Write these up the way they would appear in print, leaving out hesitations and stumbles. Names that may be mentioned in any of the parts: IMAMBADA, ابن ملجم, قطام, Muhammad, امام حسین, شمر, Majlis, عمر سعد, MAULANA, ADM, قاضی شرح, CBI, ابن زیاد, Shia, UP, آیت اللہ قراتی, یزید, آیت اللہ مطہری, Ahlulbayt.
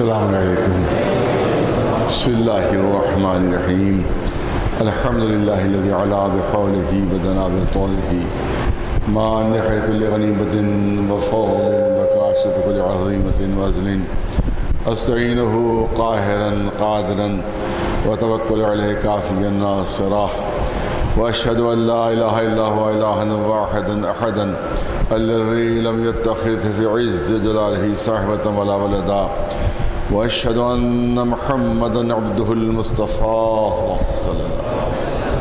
السلام علیکم. بسم اللہ الرحمن الرحیم. الحمدللہ الذی علا بحولہ بدنا بطولہ ما نحی کل غنیمت وفوض وکاشف کل عظیمت وزن استعینہ قاہرا قادرا وتوکل علیہ کافیا ناصرا واشہد ان لا الہ الا هو الہا واحدا احدا الذي لم يتخذ في عز جلاله صاحبة ولا ولدا واشهد ان محمدا عبده المصطفى صلى الله عليه وسلم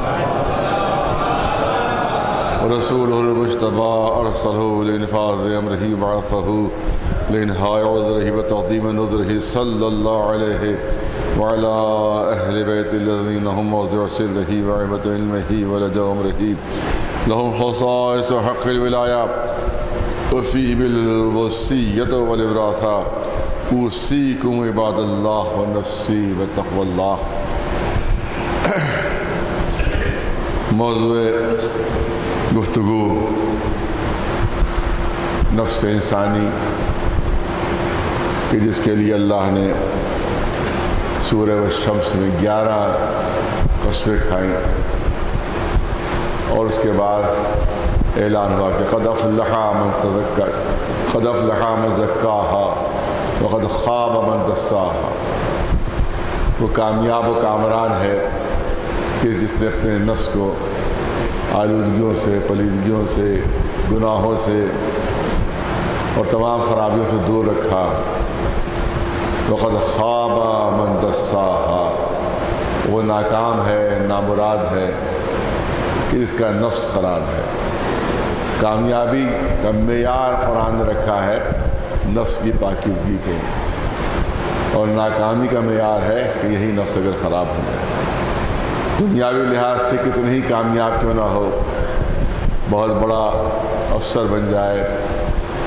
ورسوله المجتبى ارسله لانفاذ امره وبعثه لانهاء عذره وتعظيم نذره صلى الله عليه وعلى اهل بيت الذين هم موضع سره وعبة علمه ولجأ امره لهم خصائص حق الولاية وفي بالوصية والوراثة اوصيكم عباد الله ونفسي بتقوى الله. موضوع گفتگو نفس انسانی کہ جس کے لیے اللہ نے سورہ الشمس میں 11 قسمیں کھائیں اور اس کے بعد اعلان ہوا کہ قد افلح من تزکا قد افلح من زکاها وقد خاب من دساها. وہ کامیاب و کامران ہے کہ جس نے اپنے نفس کو آلودگیوں سے، پلیدگیوں سے، گناہوں سے اور تمام خرابیوں سے دور رکھا. وقد خاب من دساها. وہ ناکام ہے، نامراد ہے کہ اس کا نفس قرار ہے. کامیابی کا معیار قرآن نے رکھا ہے نفس کی پاکیزگی کو، اور ناکامی کا معیار ہے کہ یہی نفس اگر خراب ہو جائے، دنیاوی لحاظ سے کتنی ہی کامیاب کیوں نہ ہو، بہت بڑا افسر بن جائے،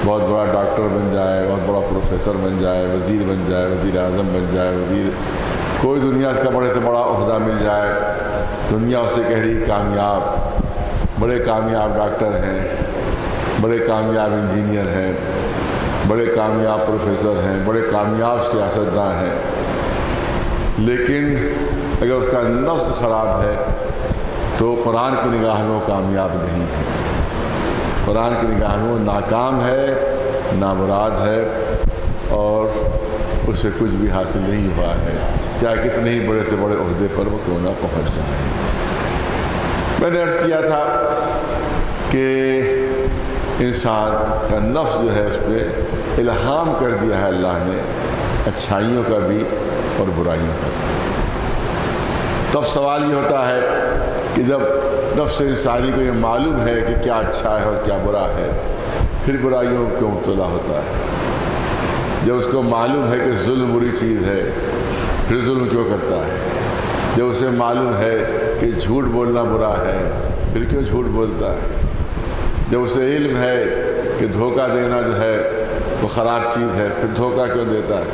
بہت بڑا ڈاکٹر بن جائے، بہت بڑا پروفیسر بن جائے، وزیر بن جائے، وزیر اعظم بن جائے، کوئی دنیا کا بڑے سے بڑا عہدہ مل جائے، دنیا اسے کہہ رہی کامیاب. بڑے کامیاب ڈاکٹر ہیں، بڑے کامیاب انجینئر ہیں، بڑے کامیاب پروفیسر ہیں، بڑے کامیاب سیاستداں ہیں، لیکن اگر اس کا نفس خراب ہے تو قرآن کی نگاہ میں وہ کامیاب نہیں ہے. قرآن کی نگاہ میں وہ ناکام ہے، نامراد ہے اور اس سے کچھ بھی حاصل نہیں ہوا ہے، چاہے کتنے ہی بڑے سے بڑے عہدے پر وہ کیوں نہ پہنچ جائے. میں نے عرض کیا تھا کہ انسان کا نفس جو ہے اس پہ الہام کر دیا ہے اللہ نے اچھائیوں کا بھی اور برائیوں کا بھی. تب سوال یہ ہوتا ہے کہ جب نفس انسانی کو یہ معلوم ہے کہ کیا اچھا ہے اور کیا برا ہے، پھر برائیوں کیوں مبتلا ہوتا ہے؟ جب اس کو معلوم ہے کہ ظلم بری چیز ہے، پھر ظلم کیوں کرتا ہے؟ جب اسے معلوم ہے کہ جھوٹ بولنا برا ہے، پھر کیوں جھوٹ بولتا ہے؟ جب اسے علم ہے کہ دھوکہ دینا جو ہے وہ خراب چیز ہے، پھر دھوکہ کیوں دیتا ہے؟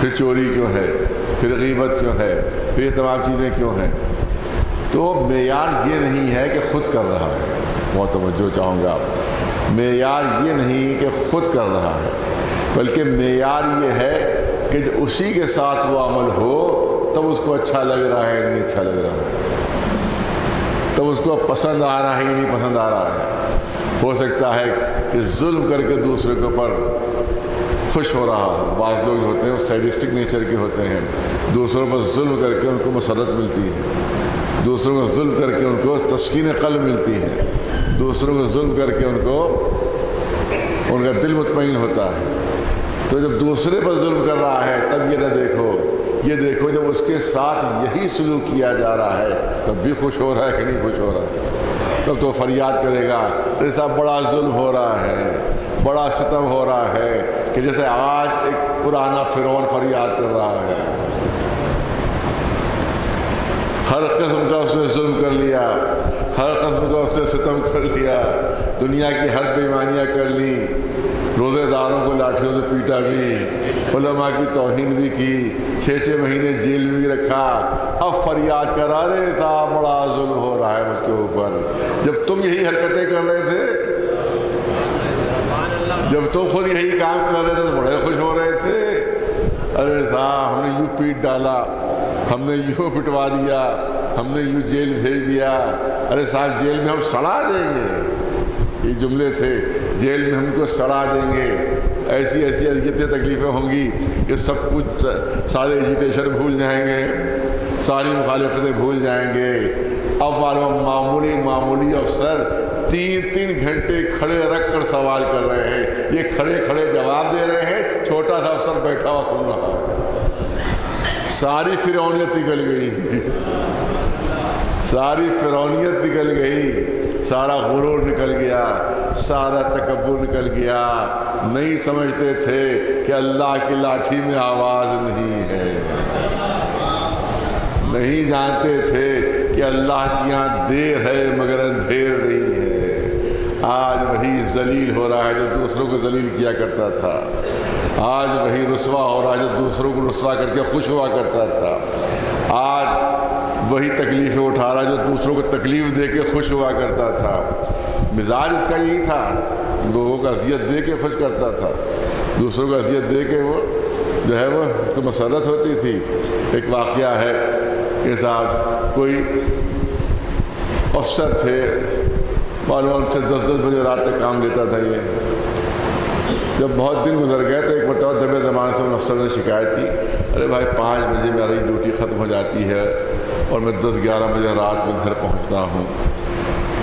پھر چوری کیوں ہے؟ پھر غیبت کیوں ہے؟ پھر یہ تمام چیزیں کیوں ہیں؟ تو معیار یہ نہیں ہے کہ خود کر رہا ہے. بہت توجہ چاہوں گا. معیار یہ نہیں کہ خود کر رہا ہے، بلکہ معیار یہ ہے کہ اسی کے ساتھ وہ عمل ہو تب اس کو اچھا لگ رہا ہے یا نہیں اچھا لگ رہا ہے، تب اس کو پسند آ رہا ہے یا نہیں پسند آ رہا ہے. ہو سکتا ہے کہ ظلم کر کے دوسرے کے اوپر خوش ہو رہا ہو. بعض لوگ ہوتے ہیں وہ سیڈسٹک نیچر کے ہوتے ہیں، دوسروں پر ظلم کر کے ان کو مسرت ملتی ہے، دوسروں کو ظلم کر کے ان کو تسکین قلب ملتی ہے، دوسروں کو ظلم کر کے ان کو ان کا دل مطمئن ہوتا ہے. تو جب دوسرے پر ظلم کر رہا ہے تب یہ نہ دیکھو، یہ دیکھو جب اس کے ساتھ یہی سلوک کیا جا رہا ہے تب بھی خوش ہو رہا ہے کہ نہیں خوش ہو رہا ہے. تب تو فریاد کرے گا ارے صاحب بڑا ظلم ہو رہا ہے، بڑا ستم ہو رہا ہے، کہ جیسے آج ایک پرانا فرعون فریاد کر رہا ہے، ہر قسم کا اس نے ظلم کر لیا، ہر قسم کا اس نے ستم کر لیا، دنیا کی ہر بےمانیاں کر لیں، روزے داروں کو لاٹھیوں سے پیٹا بھی، علماء کی توہین بھی کی، 6 مہینے جیل بھی رکھا. اب فریاد کرا رہے تھا بڑا ظلم ہو رہا ہے مجھ کے اوپر، جب تم یہی حرکتیں کر رہے تھے، جب تم خود یہی کام کر رہے تھے تو بڑے خوش ہو رہے تھے. ارے صاحب ہم نے یوں پیٹ ڈالا، ہم نے یوں پٹوا دیا، ہم نے یوں جیل بھیج دیا، ارے صاحب جیل میں ہم سڑا دیں گے، یہ جملے تھے، جیل میں ہم کو سڑا دیں گے، ایسی ایسی اذیتیں تکلیفیں ہوں گی کہ سب کچھ سارے ایجیٹیشن بھول جائیں گے، ساری مخالفتیں بھول جائیں گے۔ اب معلوم معمولی افسر 3-3 گھنٹے کھڑے رکھ کر سوال کر رہے ہیں، یہ کھڑے کھڑے جواب دے رہے ہیں، چھوٹا سا افسر بیٹھا ہوا سن رہا ہے۔ ساری فرعونیت نکل گئی، ساری فرعونیت نکل گئی، سارا غرور نکل گیا، سارا تکبر نکل گیا۔ نہیں سمجھتے تھے کہ اللہ کی لاٹھی میں آواز نہیں ہے، نہیں جانتے تھے کہ اللہ کی یہاں دیر ہے مگر اندھیر نہیں ہے۔ آج وہی ذلیل ہو رہا ہے جو دوسروں کو ذلیل کیا کرتا تھا، آج وہی رسوا ہو رہا ہے جو دوسروں کو رسوا کر کے خوش ہوا کرتا تھا، آج وہی تکلیفیں اٹھا رہا ہے جو دوسروں کو تکلیف دے کے خوش ہوا کرتا تھا۔ مزاج اس کا یہی تھا، لوگوں کو اذیت دے کے خوش کرتا تھا، دوسروں کو اذیت دے کے وہ جو ہے وہ تو مسرت ہوتی تھی۔ ایک واقعہ ہے کہ صاحب کوئی افسر تھے، معلوم سے 10-10 بجے رات تک کام لیتا تھا یہ۔ جب بہت دن گزر گئے تو ایک مرتبہ دبے زمان سے ان افسر نے شکایت کی، ارے بھائی 5 بجے میری ڈیوٹی ختم ہو جاتی ہے اور میں 10-11 بجے رات میں گھر پہنچتا ہوں،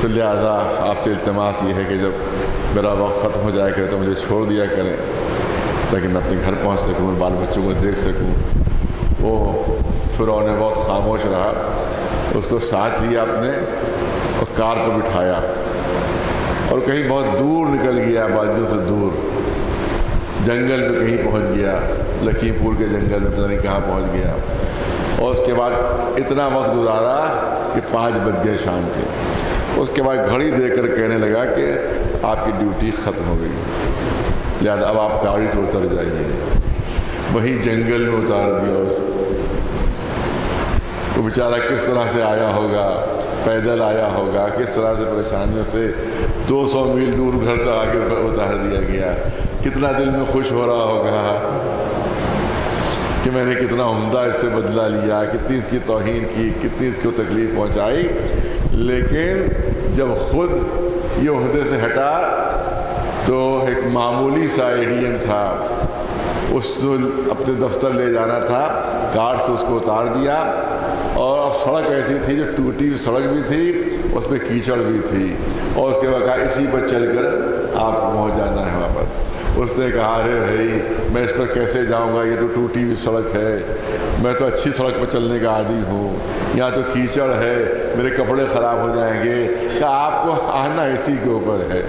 تو لہٰذا آپ سے التماس یہ ہے کہ جب میرا وقت ختم ہو جائے کرے تو مجھے چھوڑ دیا کریں تاکہ میں اپنے گھر پہنچ سکوں اور بال بچوں کو دیکھ سکوں۔ وہ فرعون بہت خاموش رہا، اس کو ساتھ لیا اپنے اور کار پہ بٹھایا اور کہیں بہت دور نکل گیا، بادیوں سے دور جنگل میں کہیں پہنچ گیا، لکھیم پور کے جنگل میں پتہ نہیں کہاں پہنچ گیا۔ اور اس کے بعد اتنا وقت گزارا کہ 5 بج گئے شام کے، اس کے بعد گھڑی دے کر کہنے لگا کہ آپ کی ڈیوٹی ختم ہو گئی، لہٰذا اب آپ گاڑی سے اتر جائیے۔ وہی جنگل میں اتار دیا، وہ بیچارہ کس طرح سے آیا ہوگا، پیدل آیا ہوگا، کس طرح سے پریشانیوں سے 200 میل دور گھر سے آ کے اتار دیا گیا۔ کتنا دل میں خوش ہو رہا ہوگا کہ میں نے کتنا عمدہ اس سے بدلہ لیا، کتنی اس کی توہین کی، کتنی اس کو تکلیف پہنچائی۔ لیکن جب خود یہ عہدے سے ہٹا تو ایک معمولی سا ADM تھا، اس کو اپنے دفتر لے جانا تھا، کار سے اس کو اتار دیا، اور اب سڑک ایسی تھی جو ٹوٹی ہوئی سڑک بھی تھی، اس پہ کیچڑ بھی تھی، اور اس کے بعد کہا اسی پر چل کر آپ کو پہنچ جانا ہے وہاں پر۔ اس نے کہا ارے بھائی میں اس پر کیسے جاؤں گا، یہ تو ٹوٹی ہوئی سڑک ہے، میں تو اچھی سڑک پر چلنے کا عادی ہوں، یہاں تو کیچڑ ہے، میرے کپڑے خراب ہو جائیں گے۔ کہ آپ کو آنا اسی کے اوپر ہے،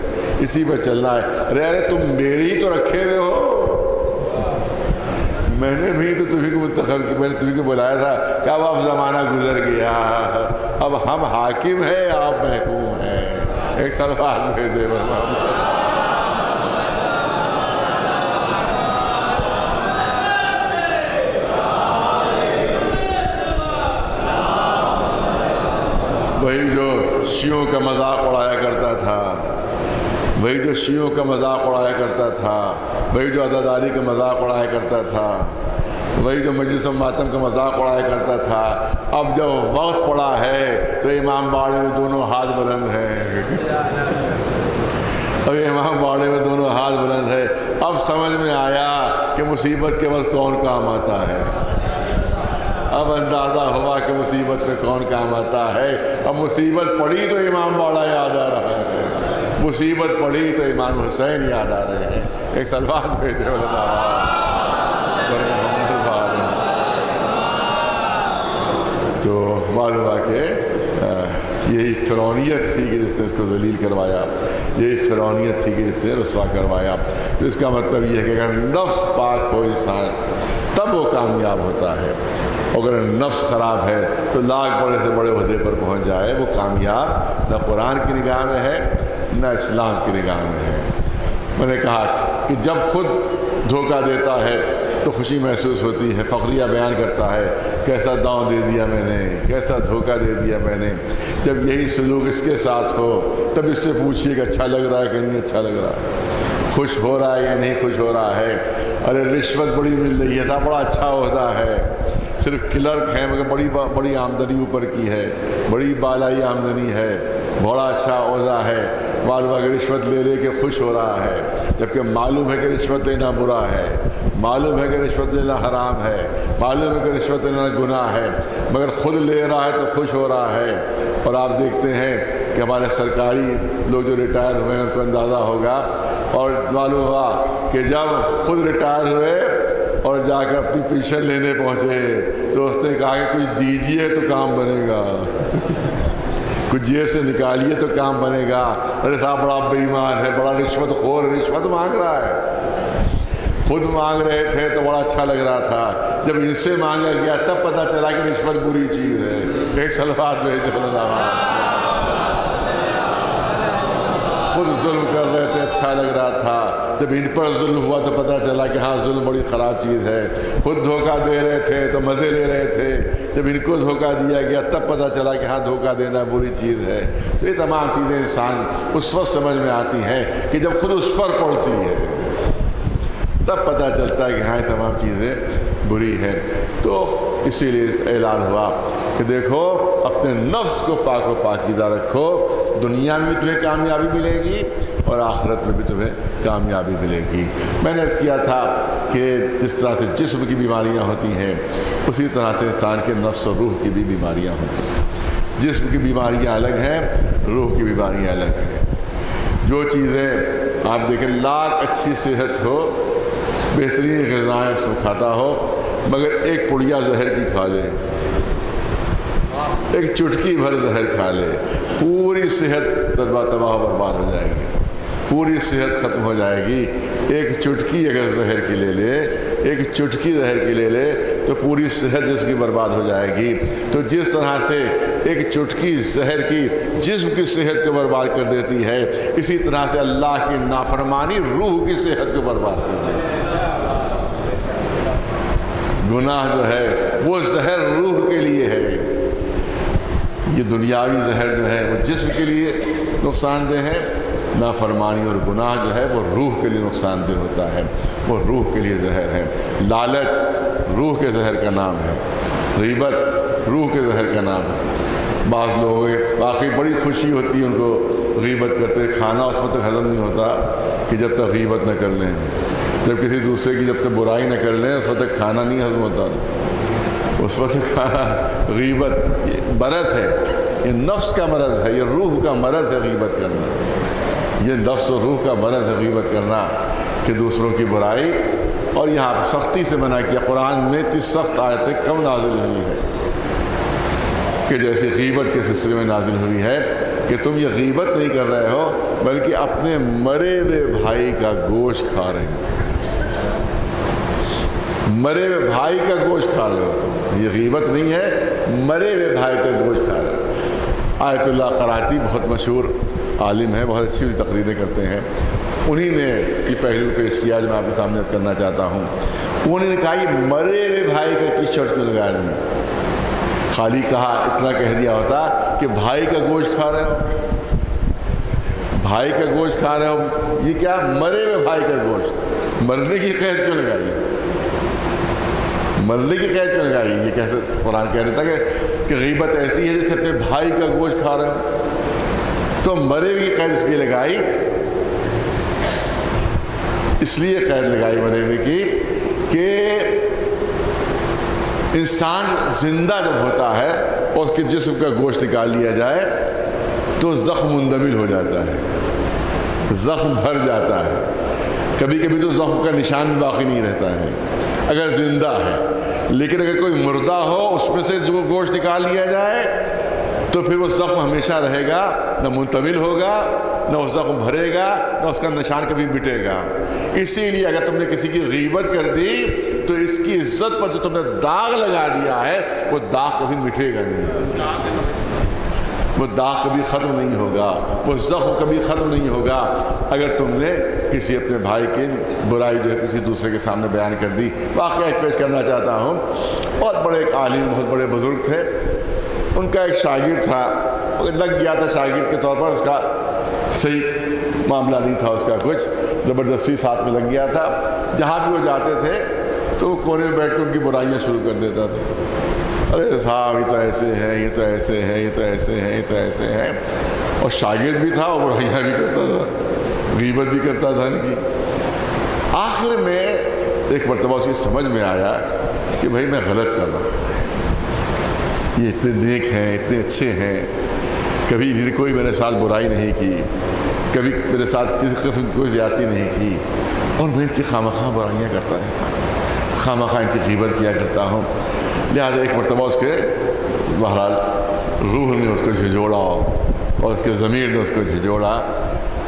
اسی پہ چلنا ہے۔ ارے ارے تم میری تو رکھے ہوئے ہو، میں نے بھی تو تمہیں کو منتخب کیا، میں نے تمہیں کو بلایا تھا کہ اب زمانہ گزر گیا، اب ہم حاکم ہیں، آپ محکوم ہیں۔ ایک سال بعد میں دے بھر وہی جو شیعوں کا مذاق اڑایا کرتا تھا، وہی جو عزاداری کا مذاق اڑایا کرتا تھا، وہی جو مجلس و ماتم کا مذاق اڑایا کرتا تھا، اب جب وقت پڑا ہے تو امام باڑے میں دونوں ہاتھ بلند ہیں، اب سمجھ میں آیا کہ مصیبت کے وقت کون کام آتا ہے، اب اندازہ ہوا کہ مصیبت میں کون کام آتا ہے۔ اب مصیبت پڑی تو امام باڑا یاد آ رہا ہے، مصیبت پڑی تو امام حسین یاد آ رہے ہیں۔ ایک سلوان پہ تو معلوم ہوا کہ یہی فرعونیت تھی کہ جس نے اس کو ذلیل کروایا، یہی فرعونیت تھی کہ جس نے رسوا کروایا۔ تو اس کا مطلب یہ ہے کہ اگر نفس پاک ہو انسان تب وہ کامیاب ہوتا ہے، اگر نفس خراب ہے تو لاکھ بڑے سے بڑے عہدے پر پہنچ جائے وہ کامیاب نہ قرآن کی نگاہ میں ہے نہ اسلام کی نگاہ میں ہے۔ میں نے کہا کہ جب خود دھوکہ دیتا ہے تو خوشی محسوس ہوتی ہے، فخریہ بیان کرتا ہے کیسا داؤں دے دیا میں نے، کیسا دھوکہ دے دیا میں نے۔ جب یہی سلوک اس کے ساتھ ہو تب اس سے پوچھیے کہ اچھا لگ رہا ہے کہ نہیں اچھا لگ رہا ہے۔ خوش ہو رہا ہے یا نہیں خوش ہو رہا ہے. ارے رشوت بڑی مل رہی ہے، تھا بڑا اچھا عہدہ ہے، صرف کلرک ہے مگر بڑی آمدنی اوپر کی ہے، بڑی بالائی آمدنی ہے، بڑا اچھا عہدہ ہے، معلوم ہے کہ رشوت لے لے کے خوش ہو رہا ہے، جبکہ معلوم ہے کہ رشوت لینا برا ہے، معلوم ہے کہ رشوت لینا حرام ہے، معلوم ہے کہ رشوت لینا گناہ ہے، مگر خود لے رہا ہے تو خوش ہو رہا ہے. اور آپ دیکھتے ہیں کہ ہمارے سرکاری لوگ جو ریٹائر ہوئے ہیں ان کو اندازہ ہوگا، اور معلوم ہوا کہ جب خود ریٹائر ہوئے اور جا کر اپنی پینشن لینے پہنچے تو اس نے کہا کہ کچھ دیجیے تو کام بنے گا، کچھ جیب سے نکالیے تو کام بنے گا. ارے صاحب بڑا بے ایمان ہے، بڑا رشوت خور، رشوت مانگ رہا ہے. خود مانگ رہے تھے تو بڑا اچھا لگ رہا تھا، جب ان سے مانگا گیا تب پتہ چلا کہ رشوت بری چیز ہے. ایک سلوات میں خود ظلم کر رہے تھے، اچھا لگ رہا تھا، جب ان پر ظلم ہوا تو پتہ چلا کہ ہاں ظلم بڑی خراب چیز ہے. خود دھوکہ دے رہے تھے تو مزے لے رہے تھے، جب ان کو دھوکہ دیا گیا تب پتہ چلا کہ ہاں دھوکہ دینا بری چیز ہے. تو یہ تمام چیزیں انسان اس وقت سمجھ میں آتی ہیں کہ جب خود اس پر پڑتی ہے، تب پتہ چلتا ہے کہ ہاں تمام چیزیں بری ہیں. تو اسی لیے اعلان ہوا کہ دیکھو اپنے نفس کو پاک و پاکیزہ رکھو، دنیا میں بھی تمہیں کامیابی ملے گی اور آخرت میں بھی تمہیں کامیابی ملے گی. میں نے عرض کیا تھا کہ جس طرح سے جسم کی بیماریاں ہوتی ہیں اسی طرح سے انسان کے نفس و روح کی بھی بیماریاں ہوتی ہیں. جسم کی بیماریاں الگ ہیں، روح کی بیماریاں الگ ہیں. جو چیزیں آپ دیکھیں لاکھ اچھی صحت ہو، بہترین غذائیں سو کھاتا ہو، مگر ایک پڑیا زہر کی کھا لے، ایک چٹکی بھر زہر کھا لے، پوری صحت تباہ و برباد ہو جائے گی، پوری صحت ختم ہو جائے گی. ایک چٹکی اگر زہر کی لے لے، ایک چٹکی زہر کی لے لے تو پوری صحت جس کی برباد ہو جائے گی. تو جس طرح سے ایک چٹکی زہر کی جسم کی صحت کو برباد کر دیتی ہے، اسی طرح سے اللہ کی نافرمانی روح کی صحت کو برباد کر دیتی ہے. گناہ جو ہے وہ زہر روح کے لیے ہے، یہ دنیاوی زہر جو ہے وہ جسم کے لیے نقصان دہ ہے، نافرمانی اور گناہ جو ہے وہ روح کے لیے نقصان دہ ہوتا ہے، وہ روح کے لیے زہر ہے. لالچ روح کے زہر کا نام ہے، غیبت روح کے زہر کا نام ہے. بعض لوگوں کو واقعی بڑی خوشی ہوتی ہے ان کو غیبت کرتے، کھانا اس وقت ہضم نہیں ہوتا کہ جب تک غیبت نہ کر لیں، جب کسی دوسرے کی جب تک برائی نہ کر لیں اس وقت کھانا نہیں ہضم ہوتا، اس وقت کھانا. غیبت یہ مرض ہے، یہ نفس کا مرض ہے، یہ روح کا مرض ہے. غیبت کرنا یہ نفس و روح کا مرض ہے، غیبت کرنا کہ دوسروں کی برائی. اور یہاں سختی سے منع کیا، قرآن میں اتنی سخت آیتیں کم نازل ہوئی ہے کہ جیسے غیبت کے سلسلے میں نازل ہوئی ہے کہ تم یہ غیبت نہیں کر رہے ہو بلکہ اپنے مرے ہوئے بھائی کا گوشت کھا رہے ہو، مرے ہوئے بھائی کا گوشت کھا رہے ہو تم، یہ غیبت نہیں ہے، مرے ہوئے بھائی کا گوشت کھا رہے ہو. آیت اللہ قراتی بہت مشہور عالم ہے، بہت اچھی تقریریں کرتے ہیں، انہی نے یہ پہلو پیش کیا جو میں آپ کے سامنے کرنا چاہتا ہوں. انہوں نے کہا یہ مرے ہوئے بھائی کا کس شرط کو لگا دیں، خالی کہا اتنا کہہ دیا ہوتا کہ بھائی کا گوشت کھا رہے ہو، بھائی کا گوشت کھا رہے ہو، یہ کیا مرے ہوئے بھائی کا گوشت، مرنے کی قید کیوں لگا دی، مرنے کی قید کیوں لگائی. یہ کیسے قرآن کہہ رہا تھا کہ غیبت ایسی ہے جیسے اپنے بھائی کا گوشت کھا رہے ہو، تو مرے ہوئے کی قید اس لیے لگائی، اس لیے قید لگائی مرے ہوئے کی کہ انسان زندہ جب ہوتا ہے اور اس کے جسم کا گوشت نکال لیا جائے تو زخم مندمل ہو جاتا ہے، زخم بھر جاتا ہے، کبھی کبھی تو زخم کا نشان باقی نہیں رہتا ہے اگر زندہ ہے. لیکن اگر کوئی مردہ ہو اس میں سے جو گوشت نکال لیا جائے تو پھر وہ زخم ہمیشہ رہے گا، نہ منتمل ہوگا، نہ وہ زخم بھرے گا، نہ اس کا نشان کبھی مٹے گا. اسی لیے اگر تم نے کسی کی غیبت کر دی تو اس کی عزت پر جو تم نے داغ لگا دیا ہے وہ داغ کبھی مٹے گا نہیں، وہ داغ کبھی ختم نہیں ہوگا، وہ زخم کبھی ختم نہیں ہوگا. اگر تم نے کسی اپنے بھائی کے برائی جو ہے کسی دوسرے کے سامنے بیان کر دی. واقعہ ایک پیش کرنا چاہتا ہوں، بہت بڑے ایک عالم، بہت بڑے بزرگ تھے، ان کا ایک شاگرد تھا، لگ گیا تھا شاگرد کے طور پر، اس کا صحیح معاملہ نہیں تھا اس کا کچھ، زبردستی ساتھ میں لگ گیا تھا. جہاں بھی وہ جاتے تھے تو کونے میں بیٹھ کے ان کی برائیاں شروع کر دیتا تھا. ارے صاحب یہ تو ایسے ہیں، یہ تو ایسے ہیں، یہ تو ایسے ہیں، یہ تو ایسے ہیں. اور شاگرد بھی تھا اور برائیاں بھی کرتا تھا، غیبت بھی کرتا تھا ان کی. آخر میں ایک مرتبہ اس کی سمجھ میں آیا کہ بھائی میں غلط کر رہا ہوں، یہ اتنے نیک ہیں، اتنے اچھے ہیں، کبھی ان کوئی میرے ساتھ برائی نہیں کی، کبھی میرے ساتھ کسی قسم کی کوئی زیادتی نہیں کی، اور میں ان کی خامخواہ برائیاں کرتا رہتا ہوں، خامخواہ ان کی غیبت کیا کرتا ہوں. لہٰذا ایک مرتبہ اس کے بہرحال روح نے اس کو جھجھوڑا اور اس کے ضمیر نے اس کو جھجھوڑا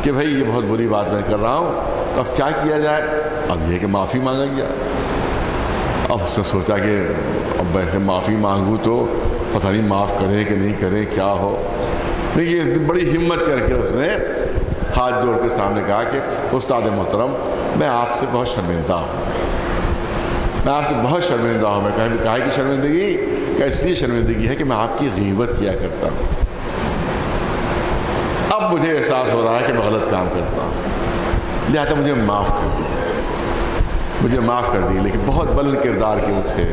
کہ بھائی یہ بہت بری بات میں کر رہا ہوں، تو اب کیا کیا جائے؟ اب یہ کہ معافی مانگا گیا. اب اس نے سوچا کہ اب میں معافی مانگوں تو پتہ نہیں معاف کریں کہ نہیں کریں، کیا ہو. لیکن بڑی ہمت کر کے اس نے ہاتھ جوڑ کے سامنے کہا کہ استاد محترم، میں آپ سے بہت شرمندہ ہوں، میں آپ سے بہت شرمندہ ہوں. میں کہا کہ شرمندگی کا اس لیے شرمندگی ہے کہ میں آپ کی غیبت کیا کرتا ہوں. اب مجھے احساس ہو رہا ہے کہ میں غلط کام کرتا ہوں، لہٰذا مجھے معاف کر دیجیے، مجھے معاف کر دی. لیکن بہت بلند کردار کے وہ تھے،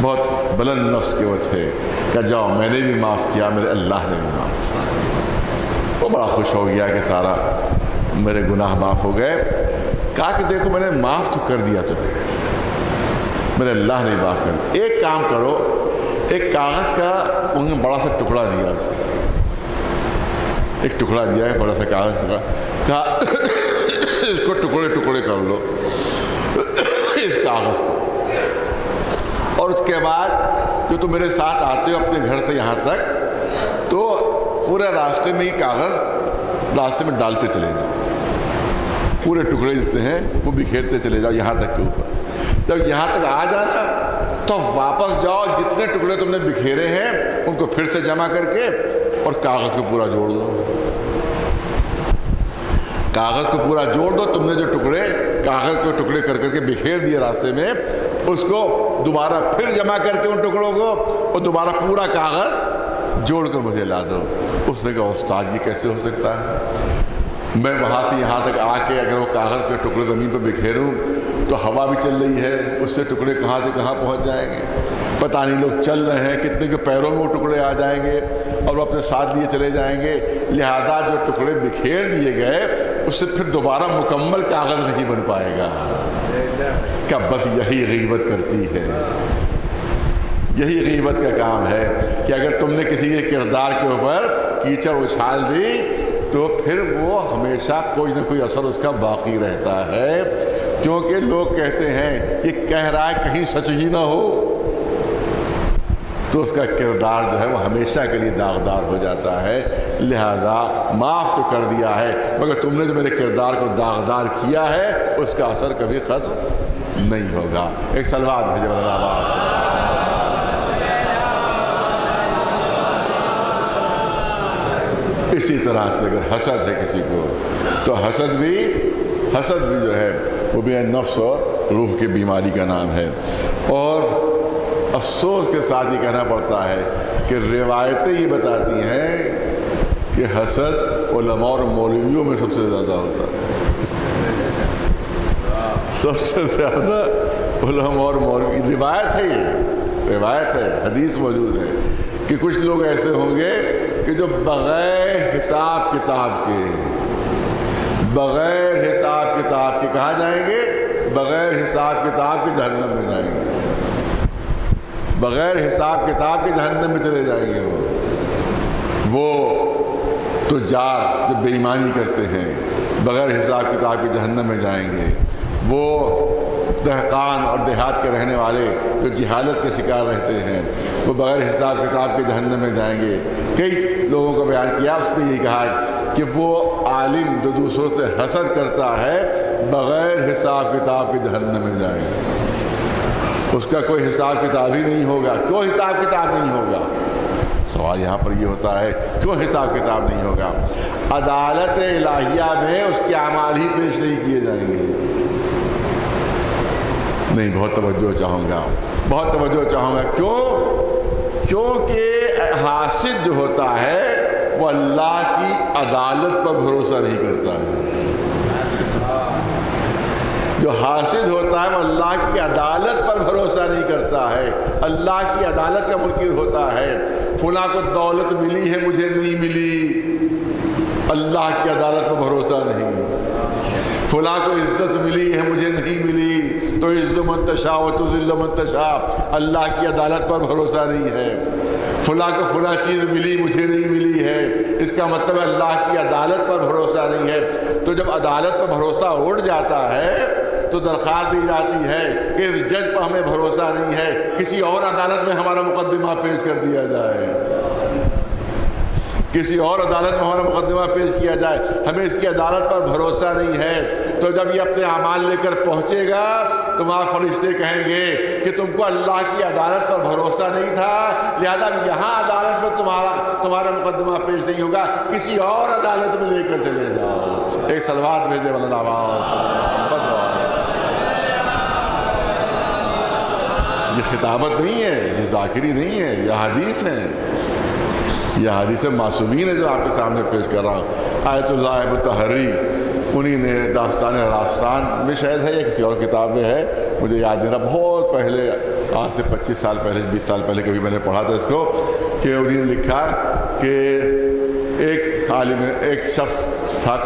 بہت بلند نفس کے وہ تھے کہ جاؤ میں نے بھی معاف کیا، میرے اللہ نے بھی معاف کیا. وہ بڑا خوش ہو گیا کہ سارا میرے گناہ معاف ہو گئے. کہا کہ دیکھو میں نے معاف تو کر دیا تمہیں، میرے اللہ نے معاف کر دیا. ایک کام کرو، ایک کاغذ کا انہیں بڑا سا ٹکڑا دیا، اسے ایک ٹکڑا دیا ہے، بڑا سا کاغذ ٹکڑا، کہا اس کو ٹکڑے ٹکڑے کر لو اس کاغذ کو، اور اس کے بعد جو تم میرے ساتھ آتے ہو اپنے گھر سے یہاں تک، تو پورے راستے میں یہ کاغذ راستے میں ڈالتے چلے جاؤ، پورے ٹکڑے جتنے ہیں وہ بکھیرتے چلے جاؤ یہاں تک کے اوپر. جب یہاں تک آ جانا تو واپس جاؤ، جتنے ٹکڑے تم نے بکھیرے ہیں ان کو پھر سے جمع کر کے اور کاغذ کو پورا جوڑ دو، کاغذ کو پورا جوڑ دو. تم نے جو ٹکڑے کاغذ کو ٹکڑے کر کر کے بکھیر دیے راستے میں، اس کو دوبارہ پھر جمع کر کے ان ٹکڑوں کو اور دوبارہ پورا کاغذ جوڑ کر مجھے لا دو. اس نے کہا استاد یہ کیسے ہو سکتا ہے، میں وہاں سے یہاں تک آ کے اگر وہ کاغذ کے ٹکڑے زمین پہ بکھیروں تو ہوا بھی چل رہی ہے، اس سے ٹکڑے کہاں سے کہاں پہنچ جائیں گے، پتہ نہیں لوگ چل رہے ہیں کتنے کے پیروں میں وہ ٹکڑے آ جائیں گے اور وہ اپنے ساتھ لیے چلے جائیں گے. لہذا جو ٹکڑے بکھیر دیے گئے اس سے پھر دوبارہ مکمل کاغذ نہیں بن پائے گا. کہ بس یہی غیبت کرتی ہے، یہی غیبت کا کام ہے کہ اگر تم نے کسی کے کردار کے اوپر کیچڑ اچھال دی تو پھر وہ ہمیشہ کوئی نہ کوئی اثر اس کا باقی رہتا ہے. کیونکہ لوگ کہتے ہیں کہ کہہ رہا ہے کہیں سچ ہی نہ ہو، تو اس کا کردار جو ہے وہ ہمیشہ کے لیے داغدار ہو جاتا ہے. لہذا معاف تو کر دیا ہے، مگر تم نے جو میرے کردار کو داغدار کیا ہے اس کا اثر کبھی ختم نہیں ہوگا. ایک صلوات بھیجے مولانا آباد. اسی طرح سے اگر حسد ہے کسی کو تو حسد بھی جو ہے وہ بھی نفس اور روح کی بیماری کا نام ہے. اور افسوس کے ساتھ یہ کہنا پڑتا ہے کہ روایتیں یہ بتاتی ہیں کہ حسد علماء اور مولویوں میں سب سے زیادہ ہوتا ہے، سب سے زیادہ علماء اور مولوی. روایت ہے، یہ روایت ہے، حدیث موجود ہے کہ کچھ لوگ ایسے ہوں گے کہ جو بغیر حساب کتاب کے، بغیر حساب کتاب کے کہاں جائیں گے، بغیر حساب کتاب کے جہنم میں جائیں گے، بغیر حساب کتاب کے جہنم میں چلے جائیں گے. وہ تجار جو بے ایمانی کرتے ہیں بغیر حساب کتاب کے جہنم میں جائیں گے. وہ دہقان اور دیہات کے رہنے والے جو جہالت کے شکار رہتے ہیں وہ بغیر حساب کتاب کے جہنم میں جائیں گے. کئی لوگوں کو بیان کیا، اس پہ یہ کہا کہ وہ عالم جو دوسروں سے حسد کرتا ہے بغیر حساب کتاب کے جہنم میں جائیں گے. اس کا کوئی حساب کتاب ہی نہیں ہوگا. کیوں حساب کتاب نہیں ہوگا؟ سوال یہاں پر یہ ہوتا ہے کیوں حساب کتاب نہیں ہوگا؟ عدالت الہیہ میں اس کے اعمال ہی پیش نہیں کیے جائیں گے. نہیں، بہت توجہ چاہوں گا. کیوں؟ کیونکہ حاسد جو ہوتا ہے وہ اللہ کی عدالت پر بھروسہ نہیں کرتا ہے. جو حاسد ہوتا ہے وہ اللہ کی عدالت پر بھروسہ نہیں کرتا ہے. اللہ کی عدالت کا منکر ہوتا ہے. فلاں کو دولت ملی ہے مجھے نہیں ملی, اللہ کی عدالت پر بھروسہ نہیں. فلاں کو عزت ملی ہے مجھے نہیں ملی, تو عز من تشاء و تذل من تشاء, اللہ کی عدالت پر بھروسہ نہیں ہے. فلاں کو فلاں چیز ملی مجھے نہیں ملی ہے, اس کا مطلب اللہ کی عدالت پر بھروسہ نہیں ہے. تو جب عدالت پر بھروسہ اٹھ جاتا ہے تو درخواست دی جاتی ہے کہ اس جج پر ہمیں بھروسہ نہیں ہے, کسی اور عدالت میں ہمارا مقدمہ پیش کر دیا جائے, کسی اور عدالت میں ہمارا مقدمہ پیش کیا جائے, ہمیں اس کی عدالت پر بھروسہ نہیں ہے. تو جب یہ اپنے اعمال لے کر پہنچے گا تو وہاں فرشتے کہیں گے کہ تم کو اللہ کی عدالت پر بھروسہ نہیں تھا, لہذا یہاں عدالت میں تمہارا مقدمہ پیش نہیں ہوگا, کسی اور عدالت میں لے کر چلے جاؤ. ایک سلوات بھیجے مولانا آباد. یہ خطابت نہیں ہے, یہ ذاکری نہیں ہے, یہ حدیث ہیں, یہ حدیث معصومین ہے جو آپ کے سامنے پیش کر رہا ہوں. آیت اللہ مطہری انہی نے داستان راستان میں شاید ہے یا کسی اور کتاب میں ہے, مجھے یاد نہیں رہا, بہت پہلے, آج سے 25 سال پہلے 20 سال پہلے کبھی میں نے پڑھا تھا اس کو, کہ انہوں نے لکھا کہ ایک عالم, ایک شخص تھا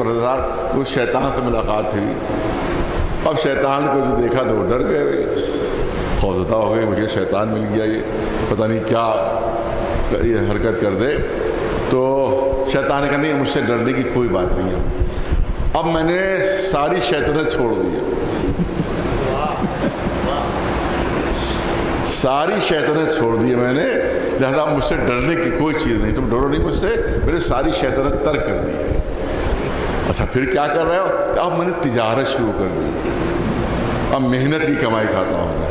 کو شیطان سے ملاقات ہوئی. اب شیطان کو جو دیکھا تو وہ ڈر گئے, خوفزدہ ہو گئے, مجھے شیطان مل گیا, یہ پتہ نہیں کیا یہ حرکت کر دے. تو شیطان نے کہا نہیں مجھ سے ڈرنے کی کوئی بات نہیں ہے, اب میں نے ساری شیطنت چھوڑ دی ہے, ساری شیطنت چھوڑ دی ہے میں نے, لہذا مجھ سے ڈرنے کی کوئی چیز نہیں, تم ڈرو نہیں مجھ سے, میں نے ساری شیطنت ترک کر دی ہے. اچھا پھر کیا کر رہے ہو؟ کہ اب میں نے تجارت شروع کر دی, اب محنت کی کمائی کھاتا ہوں.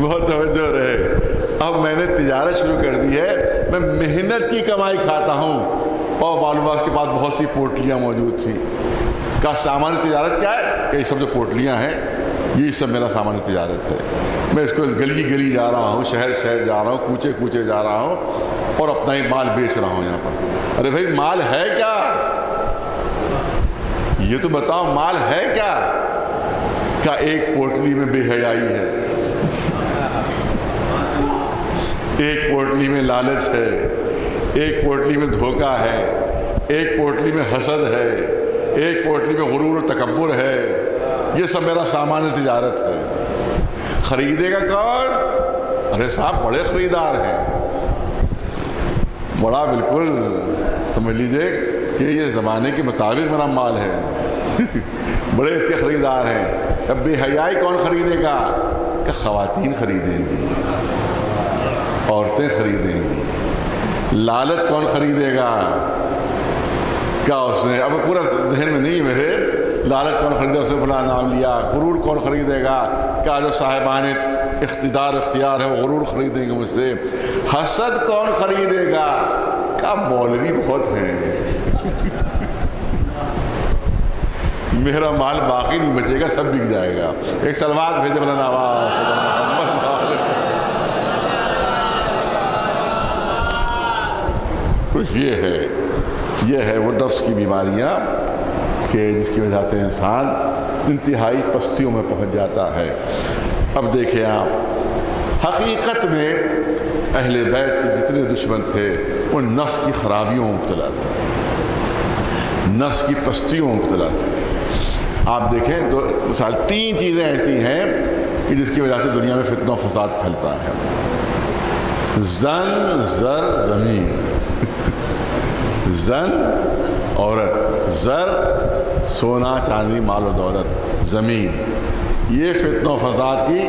بہت توجہ رہے, اب میں نے تجارت شروع کر دی ہے, میں محنت کی کمائی کھاتا ہوں. اور معلومات کے پاس بہت سی پوٹلیاں موجود تھیں. کہا سامان تجارت کیا ہے؟ کہ یہ سب جو پوٹلیاں ہیں یہ سب میرا سامان تجارت ہے. میں اس کو گلی گلی جا رہا ہوں, شہر شہر جا رہا ہوں, کوچے کوچے جا رہا ہوں اور اپنا ہی مال بیچ رہا ہوں یہاں پر. ارے بھائی مال ہے کیا, یہ تو بتاؤ مال ہے کیا؟ کیا ایک پوٹلی میں بے حیائی ہے, ایک پوٹلی میں لالچ ہے, ایک پوٹلی میں دھوکہ ہے, ایک پوٹلی میں حسد ہے, ایک پوٹلی میں غرور و تکبر ہے. یہ سب میرا سامان تجارت ہے. خریدے گا کون؟ ارے صاحب بڑے خریدار ہیں, بڑا بالکل سمجھ لیجئے کہ یہ زمانے کے مطابق میرا مال ہے. بڑے اس کے خریدار ہیں. اب بے حیائی کون خریدے گا؟ کہ خواتین خریدیں گی, عورتیں خریدیں گی. لالچ کون خریدے گا؟ کیا اس نے, اب پورا ذہن میں نہیں میرے, لالچ کون خریدے گا؟ اس نے فلاں نام لیا. غرور کون خریدے گا؟ کیا جو صاحبان اقتدار اختیار ہے وہ غرور خریدیں گے مجھ سے. حسد کون خریدے گا؟ کیا مولوی بہت ہیں, میرا مال باقی نہیں بچے گا, سب بک جائے گا. ایک سلوات بھیجے مولانا آواز. یہ ہے وہ نفس کی بیماریاں کہ جس کی وجہ سے انسان انتہائی پستیوں میں پہنچ جاتا ہے. اب دیکھیں آپ, حقیقت میں اہل بیت کے جتنے دشمن تھے وہ نفس کی خرابیوں مبتلا تھے, نفس کی پستیوں مبتلا تھے. آپ دیکھیں 3 چیزیں ایسی ہیں کہ جس کی وجہ سے دنیا میں فتنہ و فساد پھیلتا ہے. زن, زر, زمین. زن عورت, زر سونا چاندی مال و دولت, زمین. یہ فتنہ و فساد کی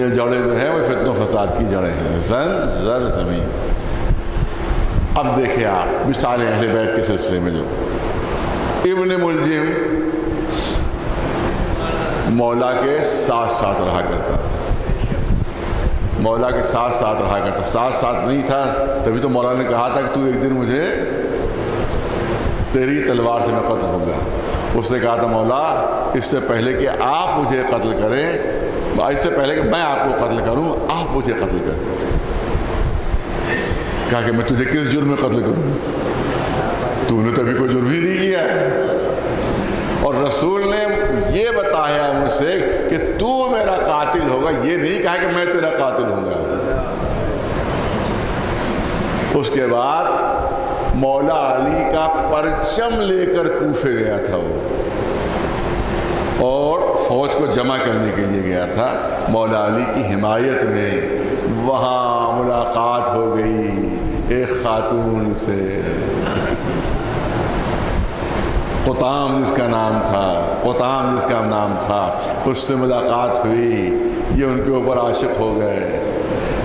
3 جڑیں جو ہیں وہ فتنہ و فساد کی جڑیں ہیں, زن, زر, زمین. اب دیکھیں آپ مثال اہل بیت کے سلسلے میں, جو ابن ملجم مولا کے ساتھ رہا کرتا تھا, مولا کے ساتھ رہا کرتا, ساتھ نہیں تھا تبھی تو مولا نے کہا تھا کہ تو ایک دن مجھے تیری تلوار سے میں قتل ہوگا. اس نے کہا تھا مولا اس سے پہلے کہ آپ مجھے قتل کریں تو آج سے پہلے کہ میں آپ کو قتل کروں آپ مجھے قتل کریں. کہا کہ میں تجھے کس جرم میں قتل کروں؟ تو نے تبھی کوئی جرم ہی نہیں کیا ہے. اور رسول نے یہ بتایا مجھ سے کہ تو میرا قاتل ہوگا، یہ نہیں کہا کہ میں تیرا قاتل ہوں گا. اس کے بعد مولا علی کا پرچم لے کر کوفے گیا تھا وہ، اور فوج کو جمع کرنے کے لیے گیا تھا. مولا علی کی حمایت میں وہاں ملاقات ہو گئی ایک خاتون سے، قطام جس کا نام تھا، قطام جس کا نام تھا، اس سے ملاقات ہوئی. یہ ان کے اوپر عاشق ہو گئے،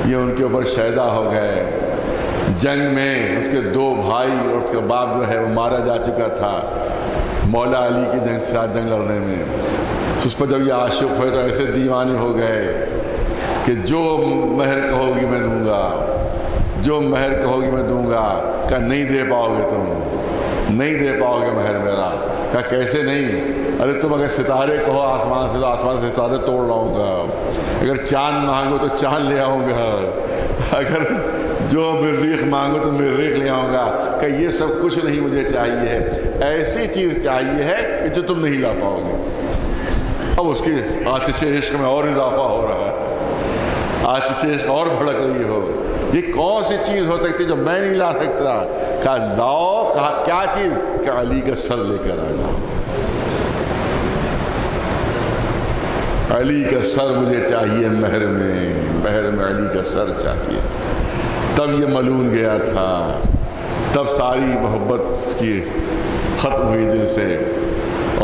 یہ ان کے اوپر شیدا ہو گئے. جنگ میں اس کے دو بھائی اور اس کا باپ جو ہے وہ مارا جا چکا تھا مولا علی کی جنگ سے، جنگ لڑنے میں. اس پر جب یہ عاشق ہوئے تو ایسے دیوانے ہو گئے کہ جو مہر کہو گی میں دوں گا، جو مہر کہو گی میں دوں گا. کہ نہیں دے پاؤ گے، تم نہیں دے پاؤ گے مہر میرا. کہ کیسے نہیں؟ ارے تم اگر ستارے کہو آسمان سے تو آسمان سے ستارے توڑ لاؤں گا، اگر چاند مانگو تو چاند لے آؤں گا، اگر جو مریخ مانگو تو مریخ لے آؤں گا. کہ یہ سب کچھ نہیں مجھے چاہیے، ایسی چیز چاہیے ہے کہ جو تم نہیں لا پاؤ گے. اب اس کی آتش عشق میں اور اضافہ ہو رہا ہے، آتش عشق اور بھڑک رہی ہو. یہ کون سی چیز ہو سکتی جو میں نہیں لا سکتا؟ کہا لاؤ. کہا کیا چیز؟ کہ علی کا سر لے کر آنا، علی کا سر مجھے چاہیے مہر میں، مہر میں علی کا سر چاہیے. تب یہ ملون گیا تھا، تب ساری محبت کی ختم ہوئی دل سے،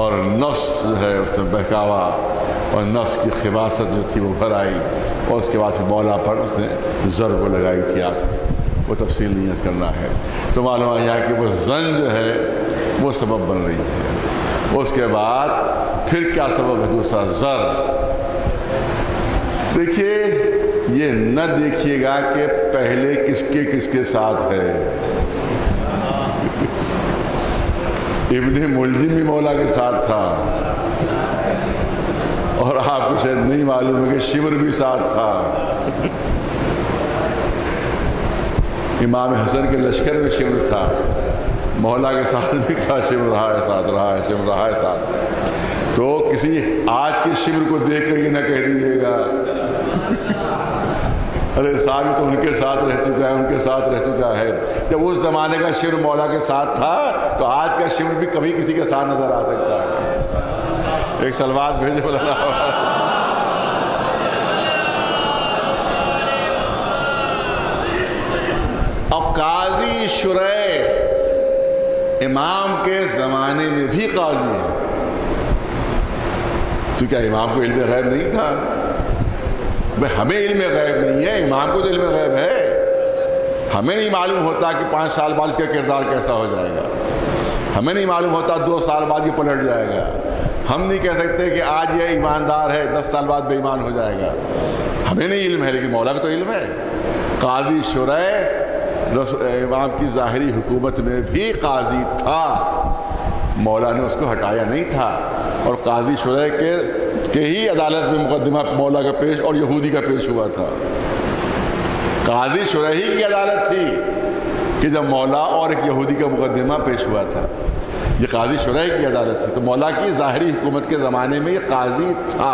اور نفس جو ہے اس نے بہکاوا اور نفس کی خباثت جو تھی وہ بھر آئی. اور اس کے بعد مولا پر اس نے ضرب لگائی تھی. آپ وہ تفصیل نہیں یاد کرنا ہے. تو معلوم آیا کہ وہ زن جو ہے وہ سبب بن رہی ہے. اس کے بعد پھر کیا سبب ہے؟ دوسرا زر. دیکھیے یہ نہ دیکھیے گا کہ پہلے کس کے ساتھ ہے. ابن ملجم بھی مولا کے ساتھ تھا، اور آپ کو شاید نہیں معلوم ہے کہ شمر بھی ساتھ تھا. امام حسن کے لشکر میں شمر تھا، مولا کے ساتھ بھی تھا. شمر رہا ہے ساتھ، رہا ہے شمر، رہا ہے ساتھ. تو کسی آج کے شمر کو دیکھ کر یہ نہ کہہ دیجیے گا ارے صاحب تو ان کے ساتھ رہ چکا ہے، ان کے ساتھ رہ چکا ہے. جب اس زمانے کا شمر مولا کے ساتھ تھا تو آج کا شمر بھی کبھی کسی کے ساتھ نظر آ سکتا ہے. ایک سلوات بھیجے مولانا. اب قاضی شرح امام کے زمانے میں بھی قاضی ہے، تو کیا امام کو علم غیب نہیں تھا؟ ہمیں علم غیب نہیں ہے، امام کو تو علم غیب ہے. ہمیں نہیں معلوم ہوتا کہ 5 سال بعد اس کا کردار کیسا ہو جائے گا، ہمیں نہیں معلوم ہوتا 2 سال بعد یہ پلٹ جائے گا. ہم نہیں کہہ سکتے کہ آج یہ ایماندار ہے 10 سال بعد بے ایمان ہو جائے گا. ہمیں نہیں علم ہے، لیکن مولا کو تو علم ہے. قاضی شرح امام کی ظاہری حکومت میں بھی قاضی تھا، مولا نے اس کو ہٹایا نہیں تھا. اور قاضی شرح کے ہی عدالت میں مقدمہ مولا کا پیش اور یہودی کا پیش ہوا تھا. قاضی شرعی کی عدالت تھی کہ جب مولا اور ایک یہودی کا مقدمہ پیش ہوا تھا. یہ قاضی شرعی کی عدالت تھی. تو مولا کی ظاہری حکومت کے زمانے میں یہ قاضی تھا.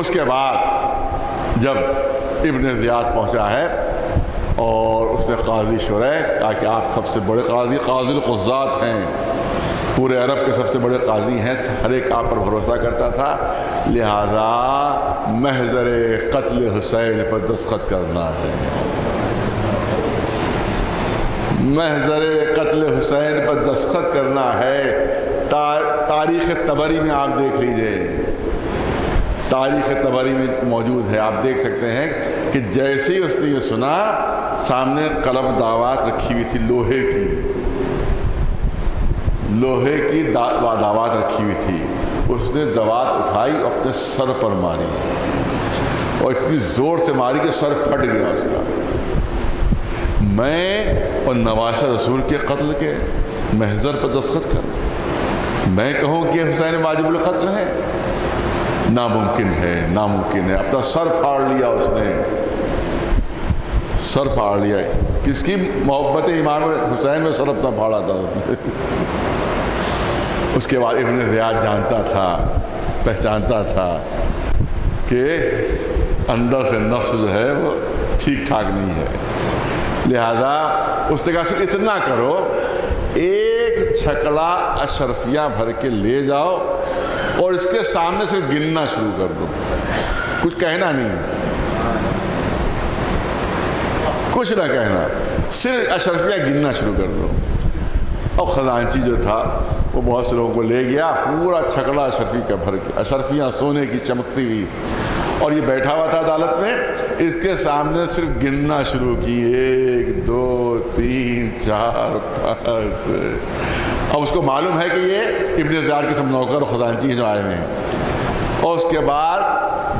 اس کے بعد جب ابن زیاد پہنچا ہے اور اس نے قاضی شرعی کہا کہ آپ سب سے بڑے قاضی، قاضی القضات ہیں، پورے عرب کے سب سے بڑے قاضی ہیں، ہر ایک آپ پر بھروسہ کرتا تھا، لہذا محضر قتل حسین پر دستخط کرنا ہے، محضر قتل حسین پر دستخط کرنا ہے. تاریخ طبری میں آپ دیکھ لیجئے، تاریخ طبری میں موجود ہے، آپ دیکھ سکتے ہیں کہ جیسے ہی اس نے یہ سنا، سامنے قلم دعوات رکھی ہوئی تھی، لوہے کی دعوات رکھی ہوئی تھی. اس نے دعوات اٹھائی اور اپنے سر پر ماری، اور اتنی زور سے ماری کہ سر پھٹ گیا اس کا. میں اور نواشہ رسول کے قتل کے محضر پر دستخط کر، میں کہوں کہ حسین واجب القتل ہے، ناممکن ہے ناممکن ہے. اپنا سر پھاڑ لیا اس نے, سر پھاڑ لیا. کس کی محبت امام حسین میں سر اپنا پھاڑا تھا. اس کے بعد ابن زیاد جانتا تھا, پہچانتا تھا کہ اندر سے نفس جو ہے وہ ٹھیک ٹھاک نہیں ہے, لہذا اس نے کہا صرف اتنا کرو ایک چھکڑا اشرفیہ بھر کے لے جاؤ اور اس کے سامنے سے گننا شروع کر دو, کچھ کہنا نہیں, کچھ نہ کہنا, صرف اشرفیہ گننا شروع کر دو. اور خزانچی جو تھا وہ بہت سے لوگوں کو لے گیا, پورا چھکڑا اشرفی کا بھر کے, اشرفیاں سونے کی چمکتی ہوئی, اور یہ بیٹھا ہوا تھا عدالت میں, اس کے سامنے صرف گننا شروع کی, 1 2 3 4 5. اب اس کو معلوم ہے کہ یہ ابن زیاد کے سب نوکر خزانچی جو آئے ہوئے ہیں, اور اس کے بعد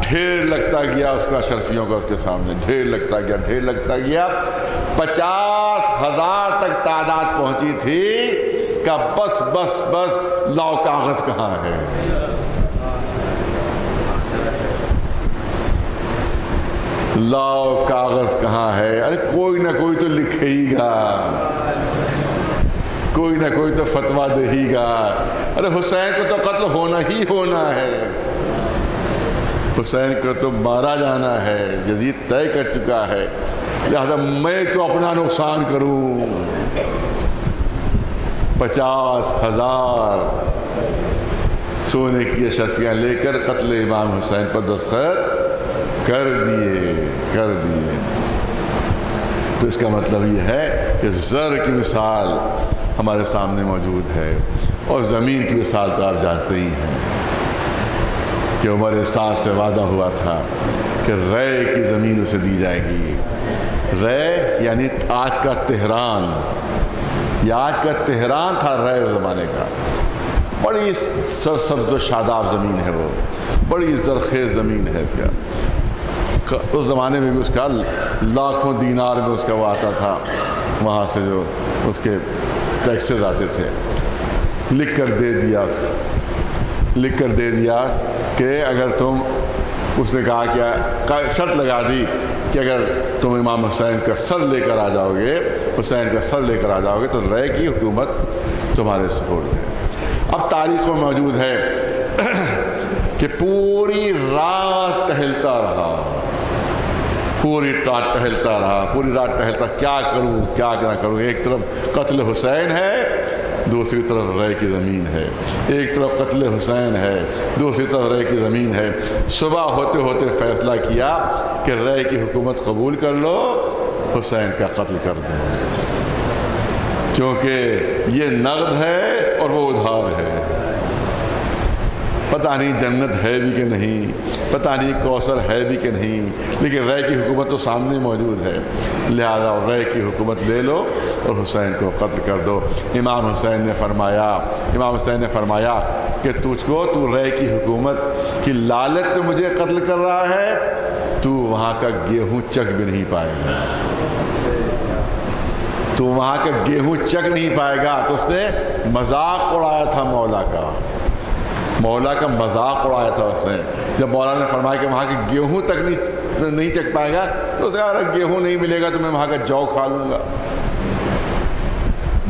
ڈھیر لگتا گیا اس کا اشرفیوں کا, اس کے سامنے ڈھیر لگتا گیا, ڈھیر لگتا گیا. 50,000 تک تعداد پہنچی تھی کہ بس بس بس لاؤ کاغذ کہاں ہے. لاؤ کاغذ کہاں ہے, ارے کوئی نہ کوئی تو لکھے ہی گا, کوئی نہ کوئی تو فتویٰ دے ہی گا. ارے حسین کو تو قتل ہونا ہی ہونا ہے, حسین کو تو مارا جانا ہے, یزید طے کر چکا ہے, لہذا میں تو اپنا نقصان کروں. 50,000 سونے کی اشرفیاں لے کر قتل امام حسین پر دستخط کر دیے, کر دیے. تو اس کا مطلب یہ ہے کہ زر کی مثال ہمارے سامنے موجود ہے, اور زمین کی مثال تو آپ جانتے ہی ہیں کہ عمر سعد سے وعدہ ہوا تھا کہ رے کی زمین اسے دی جائے گی. رے یعنی آج کا تہران, یا آج کا تہران تھا رے زمانے کا. بڑی سرسبز و شاداب زمین ہے وہ, بڑی زرخیز زمین ہے. اس کا اس زمانے میں بھی اس کا لاکھوں دینار میں اس کا وہ آتا تھا, وہاں سے جو اس کے ٹیکسز آتے تھے. لکھ کر دے دیا اس کو, لکھ کر دے دیا کہ اگر تم, اس نے کہا کیا, شرط لگا دی کہ اگر تم امام حسین کا سر لے کر آ جاؤ گے, حسین کا سر لے کر آ جاؤ گے تو رے کی حکومت تمہارے سپورٹ ہے. اب تاریخ میں موجود ہے کہ پوری رات ٹہلتا رہا, پوری رات ٹہلتا رہا, پوری رات ٹہلتا, کیا کروں کیا نہ کروں. ایک طرف قتل حسین ہے, دوسری طرف رے کی زمین ہے. ایک طرف قتل حسین ہے, دوسری طرف رے کی زمین ہے. صبح ہوتے ہوتے فیصلہ کیا کہ رے کی حکومت قبول کر لو, حسین کا قتل کر دو, کیونکہ یہ نقد ہے اور وہ ادھار ہے. پتہ نہیں جنت ہے بھی کہ نہیں, پتہ نہیں کوثر ہے بھی کہ نہیں, لیکن رے کی حکومت تو سامنے موجود ہے, لہذا رے کی حکومت لے لو اور حسین کو قتل کر دو. امام حسین نے فرمایا, امام حسین نے فرمایا کہ تجھ کو, تو رے کی حکومت کی لالچ میں مجھے قتل کر رہا ہے, تو وہاں کا گیہوں چک بھی نہیں پائے گا, تو وہاں کا گیہوں چک نہیں پائے گا. تو اس نے مذاق اڑایا تھا مولا کا, مولا کا مذاق اڑایا تھا اس نے. جب مولا نے فرمایا کہ وہاں کے گیہوں تک نہیں چکھ پائے گا, تو اس نے کہا گیہوں نہیں ملے گا تو میں وہاں کا جو کھا لوں گا.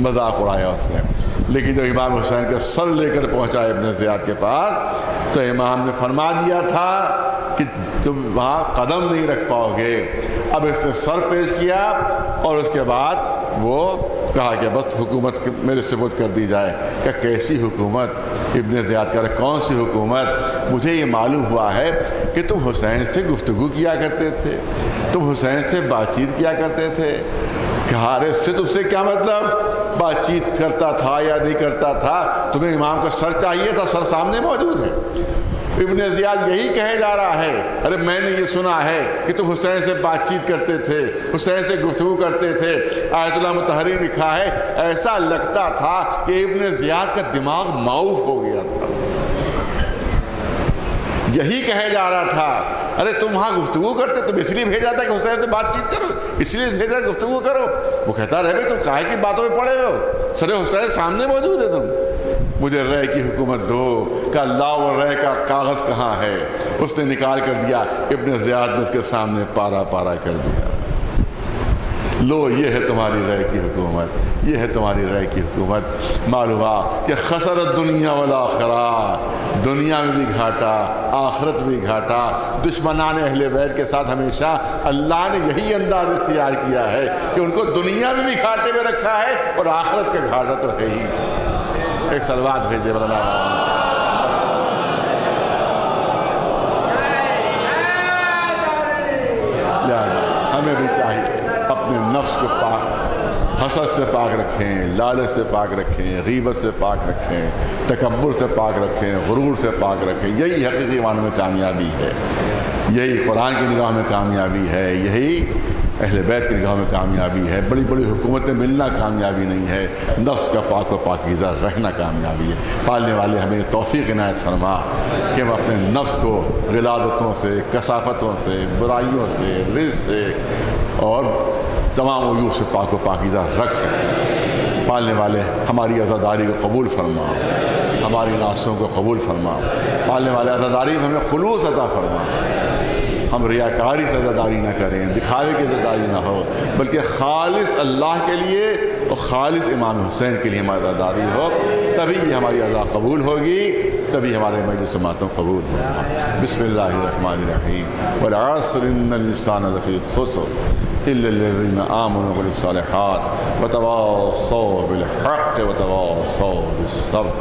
مذاق اڑایا اس نے. لیکن جو امام حسین کا سر لے کر پہنچا ابن زیاد کے پاس, تو امام نے فرما دیا تھا کہ تم وہاں قدم نہیں رکھ پاؤ گے. اب اس نے سر پیش کیا اور اس کے بعد وہ کہا کہ بس حکومت میرے سپرد کر دی جائے. کہ کیسی حکومت؟ ابن زیاد کہہ رہے کون سی حکومت؟ مجھے یہ معلوم ہوا ہے کہ تم حسین سے گفتگو کیا کرتے تھے, تم حسین سے بات چیت کیا کرتے تھے. کہا رہے سے تم سے کیا مطلب, بات چیت کرتا تھا یا نہیں کرتا تھا, تمہیں امام کا سر چاہیے تھا, سر سامنے موجود ہے. ابن زیاد یہی کہے جا رہا ہے, ارے میں نے یہ سنا ہے کہ تم حسین سے بات چیت کرتے تھے, حسین سے گفتگو کرتے تھے. آیت اللہ مطہری لکھا ہے, ایسا لگتا تھا کہ ابن زیاد کا دماغ معاف ہو گیا تھا. یہی کہے جا رہا تھا, ارے تم وہاں گفتگو کرتے, تم اس لیے بھیجا تھا کہ حسین سے بات چیت کرو, اس لیے بھیجا گفتگو کرو. وہ کہتا رہے تم کاہے کی باتوں میں پڑے ہو, سر حسین سامنے موجود ہے, تم مجھے رے کی حکومت دو کا لا و رے کا کاغذ کہاں ہے؟ اس نے نکال کر دیا، ابن زیاد نے اس کے سامنے پارا پارا کر دیا۔ لو یہ ہے تمہاری رائے کی حکومت، یہ ہے تمہاری رائے کی حکومت۔ معلوم ہوا کہ خسرت دنیا والآخرہ، دنیا میں بھی گھاٹا آخرت میں بھی گھاٹا۔ دشمنان اہل بیت کے ساتھ ہمیشہ اللہ نے یہی انداز اختیار کیا ہے کہ ان کو دنیا میں بھی گھاٹے میں رکھا ہے اور آخرت کا گھاٹا تو ہے ہی۔ ایک صلوات بھیجے مولانا۔ ہمیں بھی چاہیے اپنے نفس کو پاک، حسد سے پاک رکھیں، لالچ سے پاک رکھیں، غیبت سے پاک رکھیں، تکبر سے پاک رکھیں، غرور سے پاک رکھیں۔ یہی حقیقی معنوں میں کامیابی ہے، یہی قرآن کی نگاہ میں کامیابی ہے، یہی اہل بیت کی نگاہ میں کامیابی ہے۔ بڑی بڑی حکومتیں ملنا کامیابی نہیں ہے، نفس کا پاک و پاکیزہ رہنا کامیابی ہے۔ پالنے والے ہمیں توفیق عنایت فرما کہ ہم اپنے نفس کو غلادتوں سے، کثافتوں سے، برائیوں سے، رزق سے اور تمام عیوب سے پاک و پاکیزہ رکھ سکیں۔ پالنے والے ہماری عزاداری کو قبول فرما، ہماری ناستوں کو قبول فرما۔ پالنے والے عزاداری میں ہمیں خلوص عطا فرما، ہم ریاکاری سے عزاداری نہ کریں، دکھاوے کی عزاداری نہ ہو، بلکہ خالص اللہ کے لیے اور خالص امام حسین کے لیے ہماری عزاداری ہو۔ تبھی ہماری عزا قبول ہوگی، تبھی ہمارے مجلس ماتم قبول ہوگا۔ بسم اللہ الرحمن الرحیم۔ والعصر ان الانسان لفی خسر إلا الذين آمنوا وعملوا الصالحات وتواصوا بالحق وتواصوا بالصبر۔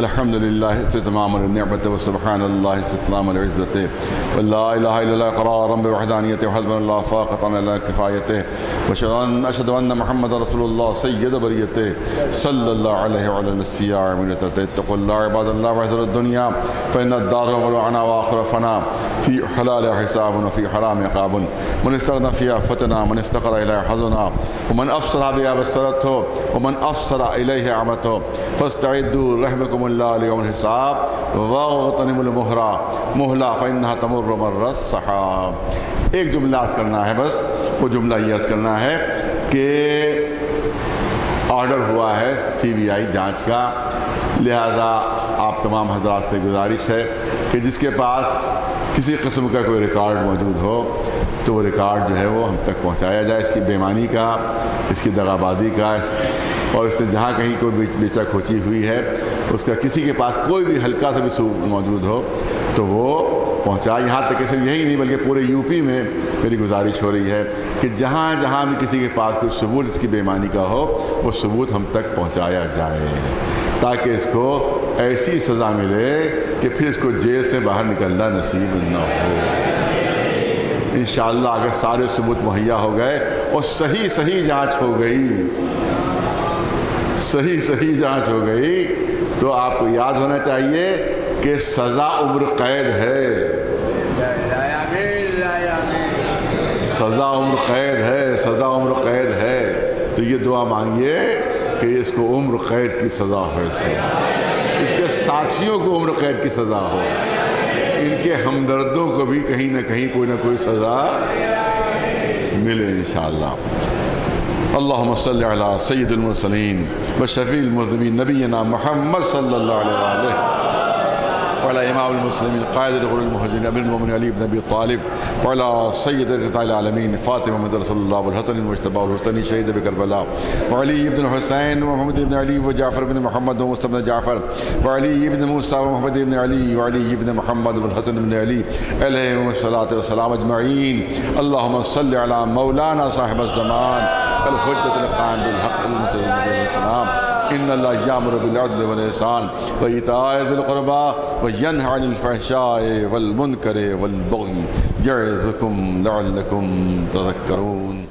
الحمدللہ استتمام النعمت و سبحان اللہ استسلام العزت و لا الہ الا اللہ اقرارا بوحدانیت و حسبنا اللہ فاقتا علی کفایتہ و اشہد ان محمد رسول اللہ سید بریتہ صلی اللہ علیہ وعلی السیاع منترتہ۔ اتقوا اللہ عباد اللہ وحذروا الدنیا فإن الدار ملعنا و آخر فنا فی حلال حساب و فی حرام عقاب۔ من استغنى فیها فتنا من افتقر الیہ حظنا ومن افسر بها بصرته ومن افسر الیہ عمته فاستعدوا رحمکم اللہ لیوم الحساب واغتنموا المہلہ فإنها تمر مر السحاب۔ ایک جملہ عرض کرنا ہے، بس وہ جملہ یہ عرض کرنا ہے کہ آرڈر ہوا ہے CBI جانچ کا، لہذا آپ تمام حضرات سے گزارش ہے کہ جس کے پاس کسی قسم کا کوئی ریکارڈ موجود ہو تو وہ ریکارڈ جو ہے وہ ہم تک پہنچایا جائے، اس کی بےمانی کا، اس کی دغابازی کا، اور اس نے جہاں کہیں کوئی بیچا کھوچی ہوئی ہے اس کا کسی کے پاس کوئی بھی ہلکا سا بھی ثبوت موجود ہو تو وہ پہنچا۔ یہاں تک کہ صرف یہی نہیں بلکہ پورے UP میں میری گزارش ہو رہی ہے کہ جہاں جہاں بھی کسی کے پاس کوئی ثبوت اس کی بےمانی کا ہو وہ ثبوت ہم تک پہنچایا جائے، تاکہ اس کو ایسی سزا ملے کہ پھر اس کو جیل سے باہر نکلنا نصیب نہ ہو۔ انشاءاللہ اگر سارے ثبوت مہیا ہو گئے اور صحیح صحیح جانچ ہو گئی، صحیح صحیح جانچ ہو گئی تو آپ کو یاد ہونا چاہیے کہ سزا عمر قید ہے، سزا عمر قید ہے، سزا عمر قید ہے۔ تو یہ دعا مانگیے کہ اس کو عمر قید کی سزا ہو، اس کے ساتھیوں کو عمر قید کی سزا ہو، ان کے ہمدردوں کو بھی کہیں نہ کہیں کوئی نہ کوئی سزا ملے انشاءاللہ۔ اللہم صلی علی سید المرسلین و شفیع المذنبین نبینا محمد صلی اللہ علیہ وآلہ وعلى إمام المسلمين قائد الغر المهجرين أمير المؤمنين علي بن أبي طالب وعلى سيدة قطاع العالمين فاطمة بنت رسول الله والحسن المجتبى والحسين شهيد بكربلاء وعلي بن حسين ومحمد بن علي وجعفر بن محمد وموسى بن جعفر وعلي بن موسى ومحمد بن علي وعلي بن محمد والحسن بن علي عليهم الصلاة والسلام أجمعين۔ اللهم صل على مولانا صاحب الزمان الحجة القائم بالحق المتجلى بالسلام۔ ان اللہ یامر بالعدل والإحسان وإیتاء ذی القربى وینہى عن الفحشاء والمنکر والبغی یعظکم لعلکم تذکرون۔